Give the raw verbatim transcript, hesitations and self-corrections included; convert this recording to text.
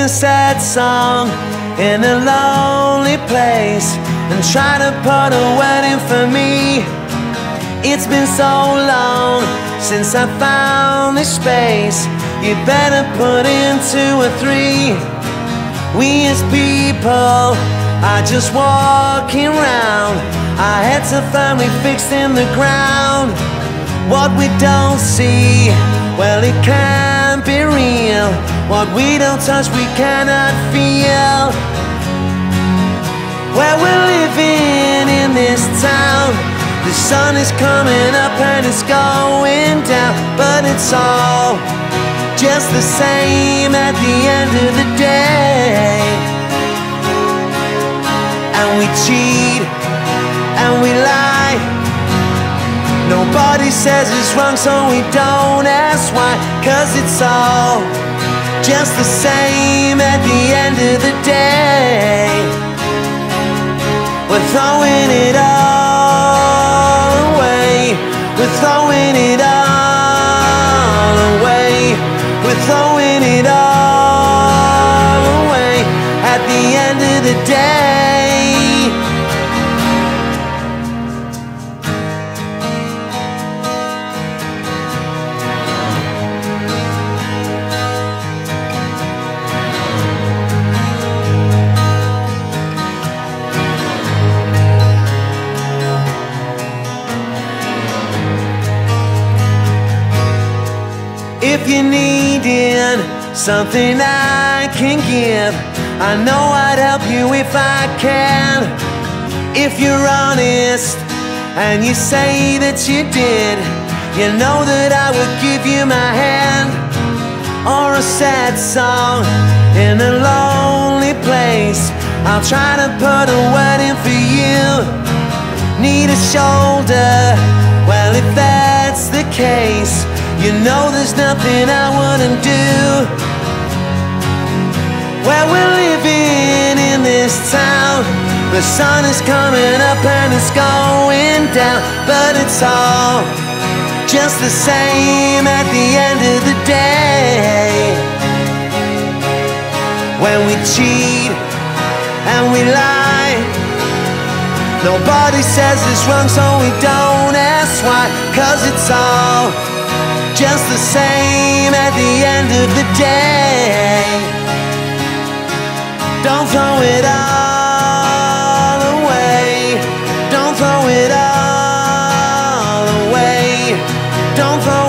a sad song in a lonely place and try to put a wedding for me. It's been so long since I found this space. You better put in two or three. We as people are just walking round, our heads are firmly fixed in the ground. What we don't see, well, it can't be real. What we don't touch, we cannot feel. Where we're living in this town, the sun is coming up and it's going down, but it's all just the same at the end of the day. And we cheat and we lie. Nobody says it's wrong, so we don't ask why, 'cause it's all just the same at the end of the day. We're throwing it all away. We're throwing it all away. We're throwing it all away at the end of the day. If you're needing something I can give, I know I'd help you if I can. If you're honest and you say that you did, you know that I would give you my hand. Or a sad song in a lonely place, I'll try to put a word in for you. Need a shoulder, well, if that's the case, you know there's nothing I wouldn't do. Where we're living in this town, the sun is coming up and it's going down, but it's all just the same at the end of the day. When we cheat and we lie, nobody says it's wrong, so we don't ask why, 'cause it's all just the same at the end of the day. Don't throw it all away. Don't throw it all away. Don't throw